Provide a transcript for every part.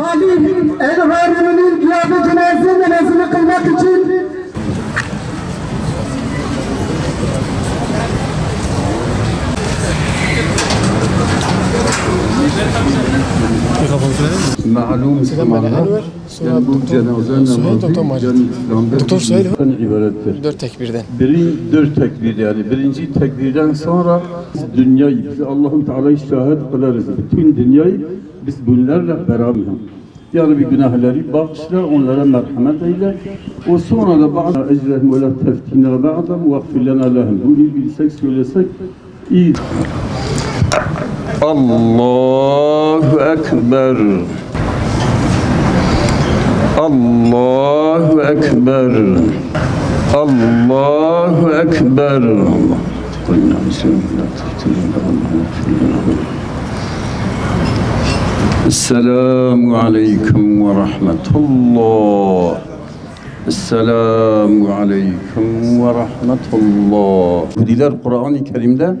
Salih'in el-Harun'un kıyafet cenaze namazını kılmak için معلوم سمعها bu cenaze namazı Doktor Salih'in ibadettir. Dört tekbirden. Dört tekbir yani birinci tekbirden sonra dünyayı biz Allah'ın Teala'yı şahit kılarız. Bütün dünyayı biz bunlarla beraber. Yani bir günahları bağışla, onlara merhamet eyle. O sonra da bazı ecrahım ve la teftinler ba'dam vakfillana lahım. Bunu bilsek söylesek iyi. Allahu Ekber. Allahu Ekber. Allahu Ekber. السلام عليكم ورحمة الله. السلام عليكم ورحمة الله. Diler Kur'an-ı Kerim'de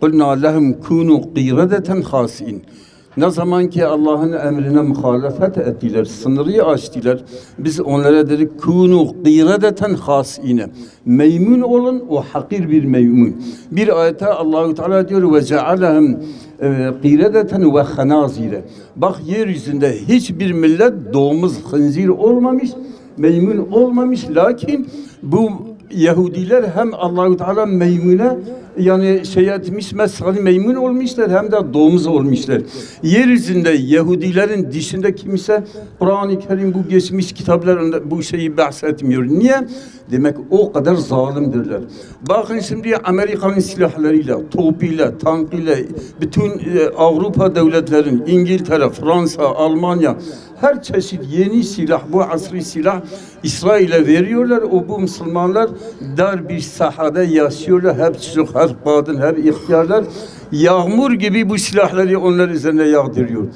kulna lahum kunu qiradatan khasiin." Ne zaman ki Allah'ın emrine muhalefet ettiler, sınırı aştılar, biz onlara dedik kunu qiradatan khasine. Meymun olun, o hakir bir meymun. Bir ayette Allahu Teala diyor ve cealahum qiradatan ve khanazire. Bak yeryüzünde hiçbir millet domuz, hınzir olmamış, meymun olmamış. Lakin bu Yahudiler hem Allahu Teala meymune yani şey etmiş, mesali meymun olmuşlar hem de domuz olmuşlar. Yeryüzünde Yahudilerin dışında kimse Kur'an-ı Kerim bu geçmiş kitaplarında bu şeyi bahsetmiyor. Niye? Demek o kadar zalimdirler. Bakın şimdi Amerika'nın silahlarıyla, topuyla, tankıyla bütün Avrupa devletlerin, İngiltere, Fransa, Almanya her çeşit yeni silah, bu asri silah İsrail'e veriyorlar. O bu Müslümanlar dar bir sahada yaşıyorlar. Hep çocuk, hep kadın, hep ihtiyarlar. Yağmur gibi bu silahları onlar üzerine yağdırıyor.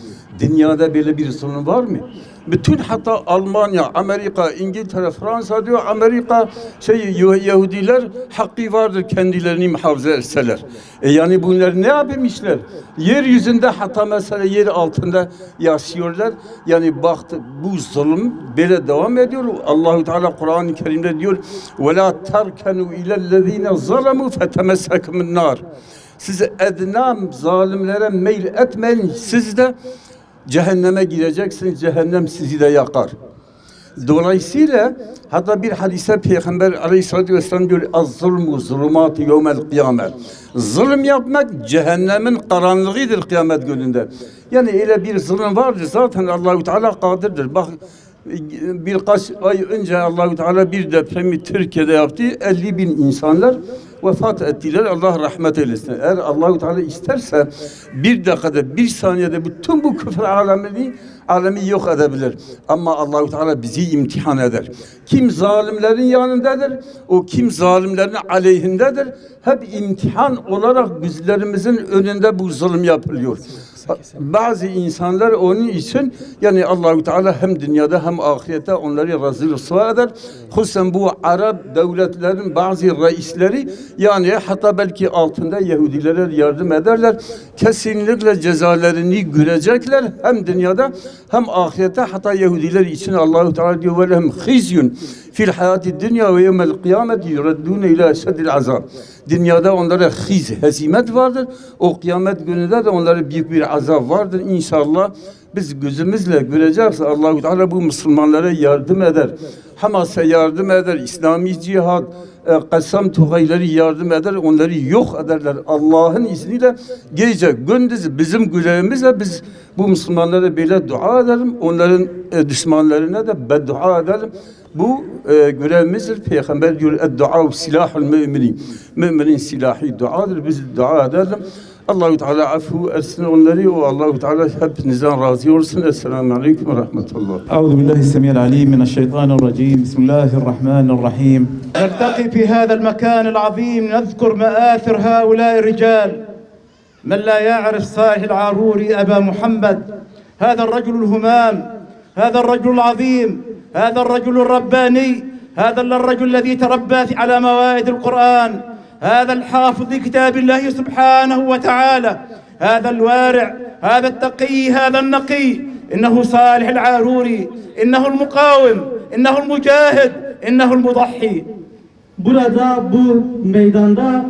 Dünyada böyle bir sorun var mı? Bütün hatta Almanya, Amerika, İngiltere, Fransa diyor Amerika Yahudiler hakkı vardır kendilerini muhafaza etseler. Yani bunlar ne yapmışlar? Yeryüzünde hatta mesela yer altında yaşıyorlar. Yani baktı bu zulüm böyle devam ediyor. Allahu Teala Kur'an-ı Kerim'de diyor: "Ve la terkenu ilellezine zalemu fetemessekumun nar." Siz ednam zalimlere meyil etmeyin. Siz de cehenneme gireceksiniz, cehennem sizi de yakar. Dolayısıyla hatta bir hadise Peygamber Aleyhisselatü Vesselam diyor: "Az-zulmu zulumatu yevmel kıyamet." Zulüm yapmak cehennemin karanlığıdır kıyamet gününde. Yani öyle bir zulüm vardır zaten Allahu Teala kadirdir. Bak birkaç ay önce Allahu Teala bir depremi Türkiye'de yaptı. 50.000 insanlar vefat ettiler. Allah rahmet eylesin. Eğer Allahu Teala isterse bir dakikada, bir saniyede bütün bu küfür alemi yok edebilir. Ama Allahu Teala bizi imtihan eder. Kim zalimlerin yanındadır, o kim zalimlerin aleyhindedir. Hep imtihan olarak bizlerimizin önünde bu zulüm yapılıyor. Bazı insanlar onun için yani Allahu Teala hem dünyada hem ahirette onları rezil rüsva eder. Hususen bu Arap devletlerin bazı reisleri yani hatta belki altında Yahudilere yardım ederler. Kesinlikle cezalarını görecekler hem dünyada hem ahirette. Hatta Yahudiler için Allahu Teala diyor: "Velehum khizyun fil hayati dünya ve yevmel kıyameti yureddûne ilâ şeddil azab." Dünyada onlara hezimet vardır. O kıyamet gününde de onlara büyük bir azap vardır. İnşallah biz gözümüzle göreceğiz. Allah-u Teala bu Müslümanlara yardım eder. Hamas'a yardım eder. İslami Cihad, Kassam Tugayları yardım eder. Onları yok ederler. Allah'ın izniyle gece gündüz bizim görevimizle biz bu Müslümanlara böyle dua edelim. Onların düşmanlarına da beddua edelim. Bu görevimizdir. Peygamber diyor: "Dua silahul müminin." Müminin silahı duadır. Biz dua edelim. Allahu Teala afu etsin onları ve Allahu Teala hepinizden razı olsun. Esselamu aleyküm ve rahmetullah. Euzubillahissemi'l-alim mineşşeytanirracim. Bismillahirrahmanirrahim. نلتقي في هذا المكان العظيم نذكر مآثر هؤلاء الرجال. من لا يعرف صالح العاروري أبا محمد، هذا الرجل الهمام، هذا الرجل العظيم، هذا الرجل الرباني، هذا الرجل الذي تربى على موائد القرآن، هذا الحافظ لكتاب الله سبحانه وتعالى، هذا الوارع، هذا التقي، هذا النقي، إنه صالح العاروري، إنه المقاوم، إنه المجاهد، إنه المضحي. Burada bu meydanda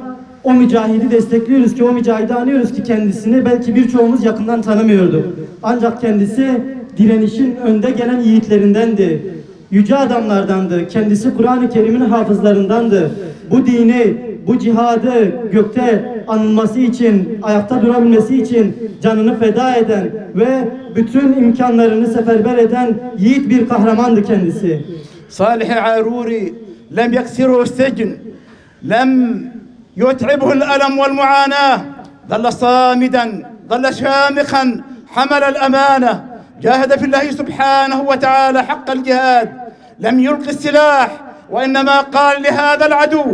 o mücahidi destekliyoruz ki, o mücahidi anıyoruz ki kendisini belki birçoğumuz yakından tanımıyordu. Ancak kendisi direnişin önde gelen yiğitlerindendi. Yüce adamlardandı. Kendisi Kur'an-ı Kerim'in hafızlarındandı. Bu dini, bu cihadı gökte anılması için, ayakta durabilmesi için canını feda eden ve bütün imkanlarını seferber eden yiğit bir kahramandı kendisi. Salih-i Aruri lem yaksiru secin, lem يتعبه الألم والمعاناة، ظل صامدا، ظل شامخا، حمل الأمانة، جاهد في الله سبحانه وتعالى حق الجهاد، لم يلقي السلاح، وإنما قال لهذا العدو: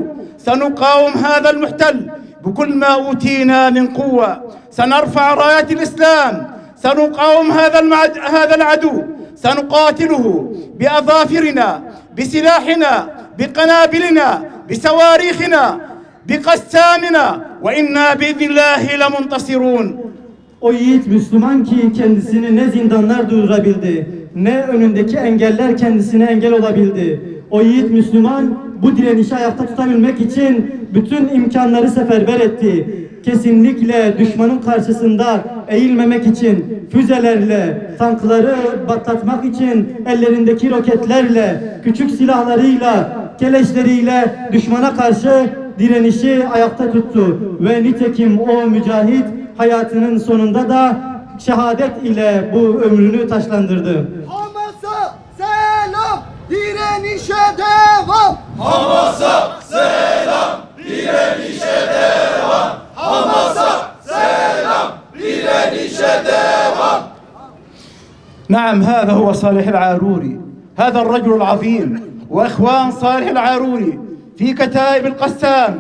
سنقاوم هذا المحتل بكل ما أوتينا من قوة، سنرفع راية الإسلام، سنقاوم هذا العدو، سنقاتله بأظافرنا، بسلاحنا، بقنابلنا، بصواريخنا، بِقَسَّامِنَا وَإِنَّا بِإِذْنِ اللّٰهِ لَمُنْتَصِرُونَ. O yiğit Müslüman ki kendisini ne zindanlar durdurabildi, ne önündeki engeller kendisine engel olabildi. O yiğit Müslüman bu direnişi ayakta tutabilmek için bütün imkanları seferber etti. Kesinlikle düşmanın karşısında eğilmemek için füzelerle, tankları patlatmak için ellerindeki roketlerle, küçük silahlarıyla, keleşleriyle düşmana karşı direnişi ayakta tuttu ve nitekim o mücahit hayatının sonunda da şehadet ile bu ömrünü taşlandırdı. Hamas'a selam, direnişe devam. Hamas'a selam, direnişe devam. Hamas'a selam, direnişe devam. Naam, hâzâ huve Salih el-Arûri. Hâzâ el-racul azîm ve ihvân Salih el-Arûri في كتائب القسام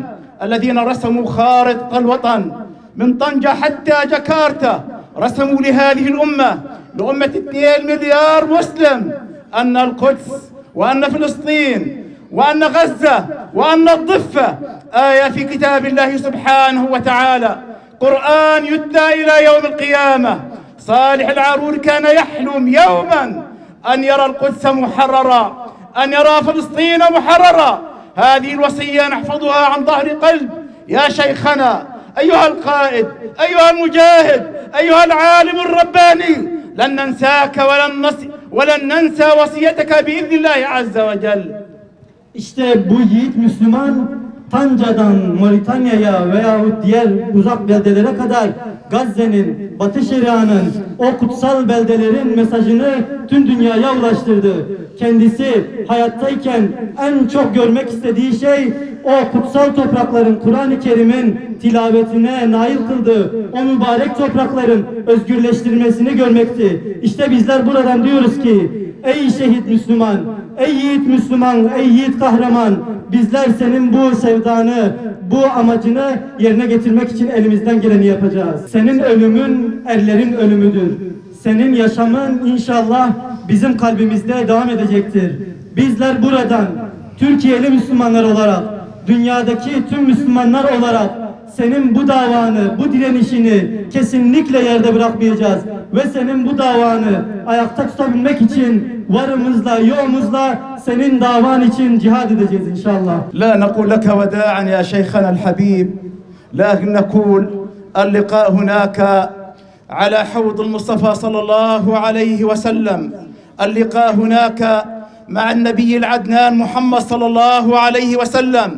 الذين رسموا خارطة الوطن من طنجة حتى جاكرتا، رسموا لهذه الأمة، لأمة 2 مليار مسلم، أن القدس وأن فلسطين وأن غزة وأن الضفة آية في كتاب الله سبحانه وتعالى، قرآن يتلى إلى يوم القيامة. صالح العاروري كان يحلم يوما أن يرى القدس محررة، أن يرى فلسطين محررة. هذه الوصية نحفظها عن ظهر قلب يا شيخنا، أيها القائد، أيها المجاهد، أيها العالم الرباني، لن ننساك ولن ننسى وصيتك بإذن الله عز وجل. İşte bu yiğit Müslüman Tanca'dan Moritanya'ya veyahut diğer uzak beldelere kadar Gazze'nin, Batı Şeria'nın, o kutsal beldelerin mesajını tüm dünyaya ulaştırdı. Kendisi hayattayken en çok görmek istediği şey o kutsal toprakların Kur'an-ı Kerim'in tilavetine nail kıldığı o mübarek toprakların özgürleştirilmesini görmekti. İşte bizler buradan diyoruz ki: ey şehit Müslüman, ey yiğit Müslüman, ey yiğit kahraman, bizler senin bu sevdanı, bu amacını yerine getirmek için elimizden geleni yapacağız. Senin ölümün erlerin ölümüdür. Senin yaşamın inşallah bizim kalbimizde devam edecektir. Bizler buradan Türkiye'li Müslümanlar olarak, dünyadaki tüm Müslümanlar olarak senin bu davanı, bu direnişini kesinlikle yerde bırakmayacağız. Ve senin bu davanı ayakta tutabilmek için varımızla, yoğumuzla senin davan için cihad edeceğiz inşallah. La nakul leke veda'an ya şeyhana al-habib. Lakin nakul al-liqa hunaka ala havd al-Mustafa sallallahu aleyhi ve sellem. Al-liqa hunaka ma'an nebiyyil adnan Muhammed sallallahu aleyhi ve sellem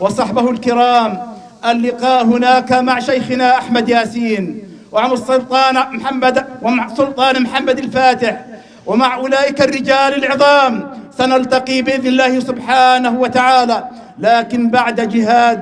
ve sahbehu l-kiram. اللقاء هناك مع شيخنا أحمد ياسين ومع سلطان محمد الفاتح ومع أولئك الرجال العظام سنلتقي بإذن الله سبحانه وتعالى، لكن بعد جهاد،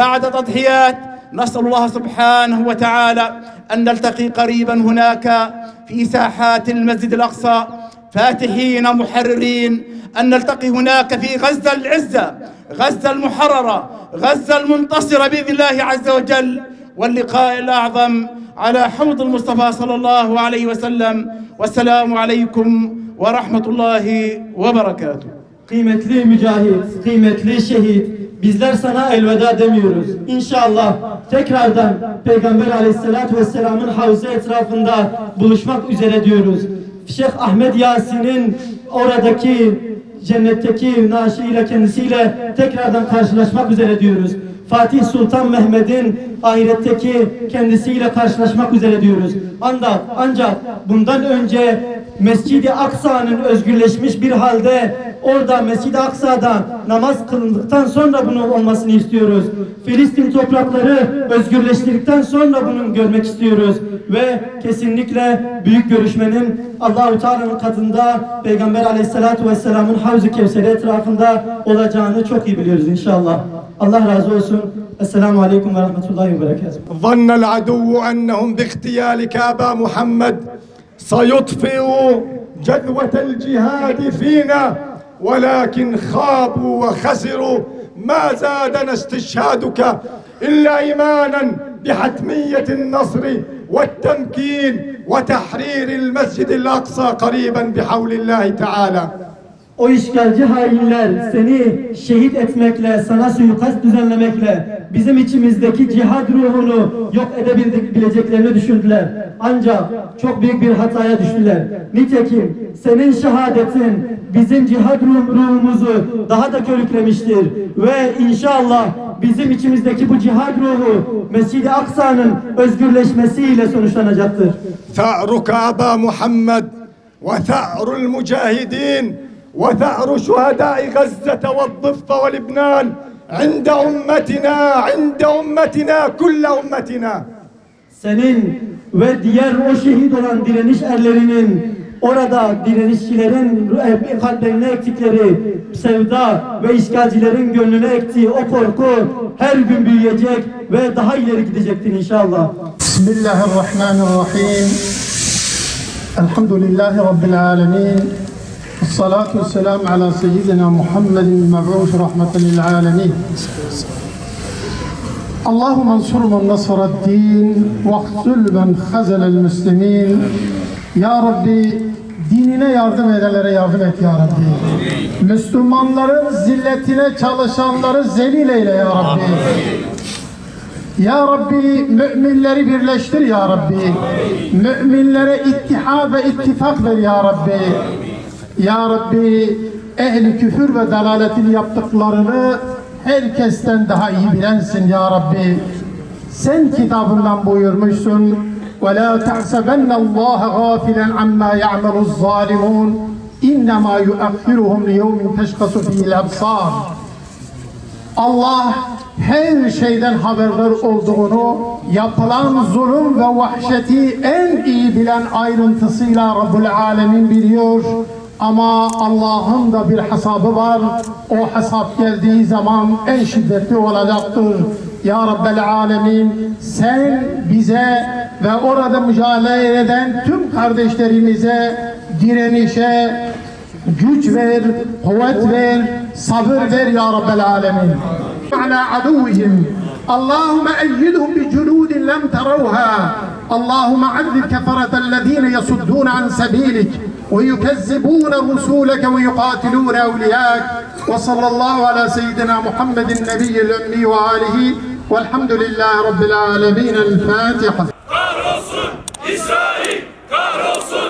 بعد تضحيات، نسأل الله سبحانه وتعالى أن نلتقي قريبا هناك في ساحات المسجد الأقصى فاتحين محررين، أن نلتقي هناك في غزة العزة، غزة المحررة، غزة المنتصرة بإذن الله عز وجل، واللقاء الأعظم على حوض المصطفى صلى الله عليه وسلم. والسلام عليكم ورحمة الله وبركاته. Kıymetli mücahit, kıymetli şehit, bizler sana elveda demiyoruz. İnşallah tekrardan Peygamber Aleyhisselatü Vesselam'ın havzu etrafında buluşmak üzere diyoruz. Şeyh Ahmed Yasin'in oradaki cennetteki naşiyle kendisiyle tekrardan karşılaşmak üzere diyoruz. Fatih Sultan Mehmet'in ahiretteki kendisiyle karşılaşmak üzere diyoruz. Ancak bundan önce Mescid-i Aksa'nın özgürleşmiş bir halde orada Mescid-i Aksa'da namaz kılındıktan sonra bunun olmasını istiyoruz. Filistin toprakları özgürleştirdikten sonra bunu görmek istiyoruz. Ve kesinlikle büyük görüşmenin Allah-u Teala'nın katında Peygamber Aleyhisselatü Vesselam'ın Havz-ı Kevser'i etrafında olacağını çok iyi biliyoruz inşallah. Allah razı olsun. Esselamu Aleyküm ve Rahmetullahi ve Berekatuhu. Zannel aduvu ennehum biihtiyalike Aba Muhammed sayutfi'u cedvetel cihadi fina ولكن خابوا وخسروا ما زادنا استشهادك إلا إيمانا بحتمية النصر والتمكين وتحرير المسجد الأقصى قريبا بحول الله تعالى. O işgalci hainler seni şehit etmekle, sana suikast düzenlemekle bizim içimizdeki cihad ruhunu yok edebileceklerini düşündüler. Ancak çok büyük bir hataya düştüler. Nitekim senin şehadetin bizim cihad ruhumuzu daha da körüklemiştir. Ve inşallah bizim içimizdeki bu cihad ruhu Mescid-i Aksa'nın özgürleşmesiyle sonuçlanacaktır. Ta'ruka Aba Muhammed ve ta'rul mücahidin وثأر شهداء غزة والضفة ولبنان عند أمتنا، عند أمتنا، كل أمتنا. Senin ve diğer o şehit olan direniş erlerinin orada direnişçilerin kalplerine ektikleri sevda ve işgalcilerin gönlüne ektiği o korku her gün büyüyecek ve daha ileri gidecektir inşallah. Bismillahirrahmanirrahim. Elhamdülillahi Rabbil alemin. الصلاة والسلام على سيدنا محمد المبعوث رحمة للعالمين. اللهم انصر من نصر الدين واخذل من خذل المسلمين. Ya Rabbi dinine yardım edenlere yardım et ya Rabbi. Müslümanların zilletine çalışanları zelil eyle ya Rabbi. Ya Rabbi müminleri birleştir ya Rabbi. Müminlere ittihad ve ittifak ver ya Rabbi. Ya Rabbi, ehli küfür ve dalaletin yaptıklarını herkesten daha iyi bilensin ya Rabbi. Sen kitabından buyurmuşsun. وَلَا تَحْسَبَنَّ اللّٰهَ غَافِلًا عَمَّا يَعْمَلُ الظَّالِمُونَ اِنَّمَا يُؤَخِّرُهُمْ لِيَوْمٍ تَشْخَصُ فِيهِ الْأَبْصَارُ. Allah her şeyden haberdar olduğunu, yapılan zulüm ve vahşeti en iyi bilen ayrıntısıyla Rabbül Alemin biliyor. Ama Allah'ın da bir hesabı var. O hesap geldiği zaman en şiddetli olacaktır. Ya Rabbel Alemin, sen bize ve orada mücadele eden tüm kardeşlerimize direnişe güç ver, kuvvet ver, sabır ver ya Rabbel Alemin. Ala aduvihim. Allahümme eyyidhum bi cunudin lem teravha. Allahümme azzil keferatellezine yasuddun an sebilik. ويكذبون رسولك ويقاتلون أولياءك. وصلى الله على سيدنا محمد النبي الأمي وآله والحمد لله رب العالمين. الفاتحة.